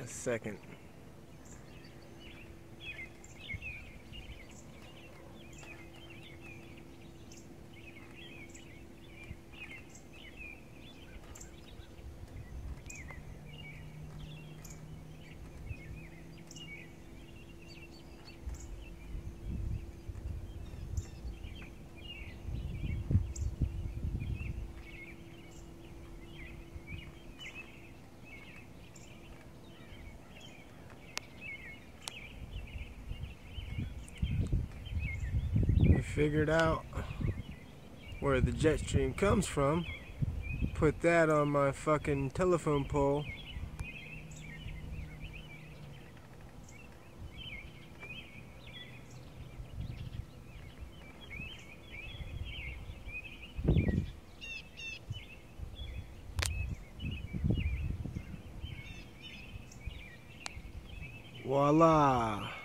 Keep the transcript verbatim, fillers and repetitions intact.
a second. Figured out where the jet stream comes from, put that on my fucking telephone pole. Voila!